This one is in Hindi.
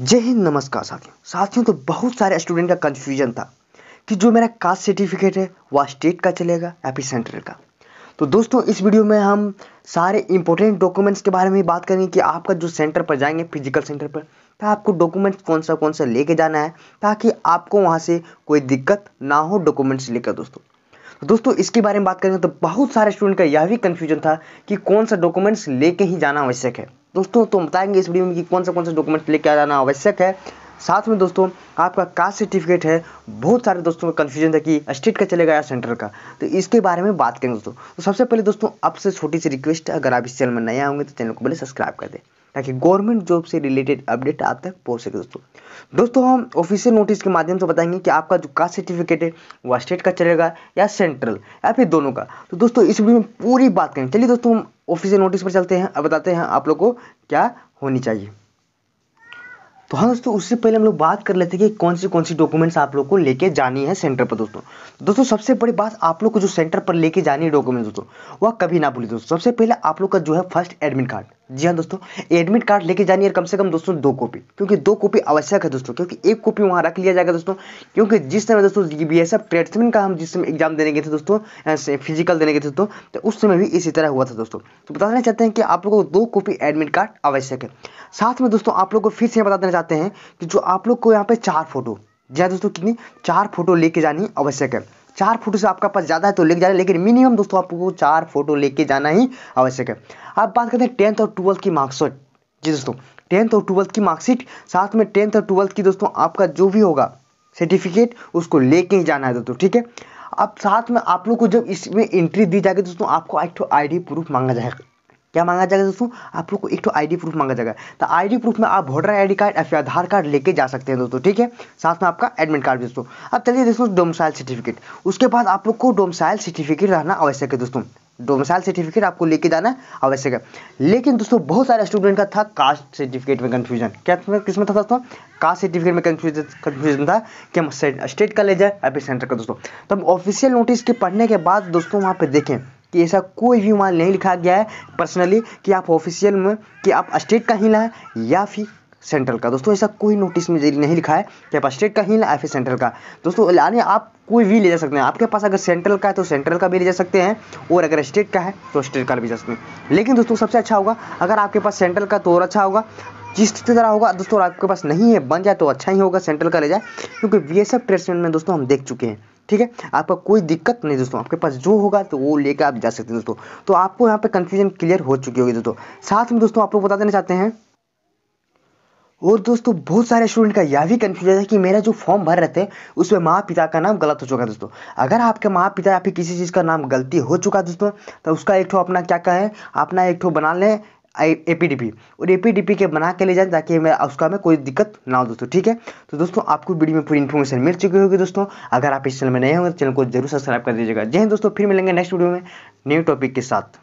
जय हिंद, नमस्कार साथियों। तो बहुत सारे स्टूडेंट का कन्फ्यूजन था कि जो मेरा कास्ट सर्टिफिकेट है वह स्टेट का चलेगा एपी सेंटर का। तो दोस्तों, इस वीडियो में हम सारे इंपॉर्टेंट डॉक्यूमेंट्स के बारे में बात करेंगे कि आपका जो सेंटर पर जाएंगे फिजिकल सेंटर पर, तो आपको डॉक्यूमेंट्स कौन सा लेके जाना है ताकि आपको वहाँ से कोई दिक्कत ना हो डॉक्यूमेंट्स लेकर। दोस्तों इसके बारे में बात करेंगे तो बहुत सारे स्टूडेंट का यह भी कन्फ्यूजन था कि कौन सा डॉक्यूमेंट्स लेके ही जाना आवश्यक है। दोस्तों तो बताएंगे इस वीडियो में कि कौन सा डॉक्यूमेंट लेके जाना आवश्यक है। साथ में दोस्तों आपका कास्ट सर्टिफिकेट है, बहुत सारे दोस्तों में कन्फ्यूजन था कि स्टेट का चलेगा या सेंटर का, तो इसके बारे में बात करेंगे दोस्तों। तो सबसे पहले दोस्तों आपसे छोटी सी रिक्वेस्ट है, अगर आप इस चैनल में नए होंगे तो चैनल को पहले सब्सक्राइब कर दें ताकि गवर्नमेंट जॉब से रिलेटेड अपडेट आप तक पहुँच सके। दोस्तों हम ऑफिशियल नोटिस के माध्यम से बताएंगे कि आपका जो कास्ट सर्टिफिकेट है वह स्टेट का चलेगा या सेंट्रल या फिर दोनों का। तो दोस्तों इस वीडियो में पूरी बात करेंगे। चलिए दोस्तों हम ऑफिशियल नोटिस पर चलते हैं और बताते हैं आप लोग को क्या होनी चाहिए। तो हाँ दोस्तों, उससे पहले हम लोग बात कर लेते हैं कि कौन सी डॉक्यूमेंट्स आप लोग को लेके जानी है सेंटर पर। दोस्तों सबसे बड़ी बात, आप लोग को जो सेंटर पर लेके जानी है डॉक्यूमेंट्स दोस्तों वह कभी ना भूलिए। दोस्तों सबसे पहले आप लोग का जो है फर्स्ट एडमिट कार्ड, जी हाँ दोस्तों एडमिट कार्ड लेके जानी है, कम से कम दोस्तों 2 कॉपी, क्योंकि 2 कॉपी आवश्यक है दोस्तों, क्योंकि 1 कॉपी वहाँ रख लिया जाएगा दोस्तों, क्योंकि जिस समय दोस्तों BSF ट्रेड्समैन का हम जिस समय एग्जाम देने गए थे दोस्तों, फिजिकल देने गए थे दोस्तों, तो उस समय भी इसी तरह हुआ था दोस्तों। तो बताना चाहते हैं कि आप लोगों को 2 कॉपी एडमिट कार्ड आवश्यक है। साथ में दोस्तों आप लोग को फिर से बता देना चाहते हैं कि जो आप लोग को यहाँ पे 4 फोटो, जी हाँ दोस्तों कितनी 4 फोटो लेके जानी आवश्यक है। 4 फोटो से आपका पास ज़्यादा है तो लेके जाना, लेकिन मिनिमम दोस्तों आपको 4 फोटो लेके जाना ही आवश्यक है। अब बात करते हैं 10th और 12th की मार्कशीट, जी दोस्तों 10th और 12th की मार्कशीट। साथ में 10th और 12th की दोस्तों आपका जो भी होगा सर्टिफिकेट उसको लेके ही जाना है दोस्तों, ठीक है। अब साथ में आप लोग को जब इसमें एंट्री दी जाएगी दोस्तों, आपको एक ID प्रूफ मांगा जाएगा। क्या मांगा जाएगा दोस्तों? आप लोग को एक ID प्रूफ मांगा जाएगा। तो ID प्रूफ में आप वोटर ID कार्ड या फिर आधार कार्ड लेके जा सकते हैं दोस्तों, ठीक है। साथ में आपका एडमिट कार्ड दोस्तों। अब चलिए दोस्तों डोमिसाइल सर्टिफिकेट, उसके बाद आप लोग को डोमिसाइल सर्टिफिकेट रहना आवश्यक है दोस्तों। डोमिसाइल सर्टिफिकेट आपको लेके जाना आवश्यक है। लेकिन दोस्तों बहुत सारे स्टूडेंट का था कास्ट सर्टिफिकेट में कन्फ्यूजन। क्या किसमें था दोस्तों? कास्ट सर्टिफिकेट में कन्फ्यूजन था कि हम स्टेट का ले जाए या फिर सेंटर का दोस्तों। तो हम ऑफिशियल नोटिस के पढ़ने के बाद दोस्तों वहाँ पर देखें कि ऐसा कोई भी वहाँ नहीं लिखा गया है पर्सनली कि आप ऑफिशियल में कि आप स्टेट का ही लाएँ या फिर सेंट्रल का। दोस्तों ऐसा कोई नोटिस में नहीं लिखा है कि आप स्टेट का ही लाएँ या फिर सेंट्रल का दोस्तों। यानी आप कोई भी ले जा सकते हैं। आपके पास अगर सेंट्रल का है तो सेंट्रल का भी ले जा सकते हैं, और अगर स्टेट का है तो स्टेट का भी जा सकते हैं। लेकिन दोस्तों सबसे अच्छा होगा अगर आपके पास सेंट्रल का तो और अच्छा होगा, जिस तरह होगा दोस्तों आपके पास नहीं है बन जाए तो अच्छा ही होगा सेंट्रल का ले जाए, क्योंकि BSF ट्रेड्समैन में दोस्तों हम देख चुके हैं, ठीक है। आपका कोई दिक्कत नहीं दोस्तों, आपके पास जो होगा तो वो लेकर आप जा सकते हैं दोस्तों। तो आपको यहाँ पे कंफ्यूजन क्लियर हो चुकी होगी दोस्तों। साथ में दोस्तों आप लोग बता देना चाहते हैं, और दोस्तों बहुत सारे स्टूडेंट का यह भी कन्फ्यूजन है कि मेरा जो फॉर्म भर रहे थे उसमें माँ पिता का नाम गलत हो चुका है दोस्तों। अगर आपके माँ पिता या फिर किसी चीज़ का नाम गलती हो चुका है दोस्तों, तो उसका एक ठो अपना क्या कहें, अपना एक ठो बना लें APDP, और APDP के बना के ले जाए ताकि उसका में कोई दिक्कत ना हो दोस्तों, ठीक है। तो दोस्तों आपको वीडियो में पूरी इन्फॉर्मेशन मिल चुकी होगी दोस्तों। अगर आप इस चैनल में नए होंगे तो चैनल को जरूर सब्सक्राइब कर दीजिएगा। जय हिंद दोस्तों, फिर मिलेंगे नेक्स्ट वीडियो में न्यू टॉपिक के साथ।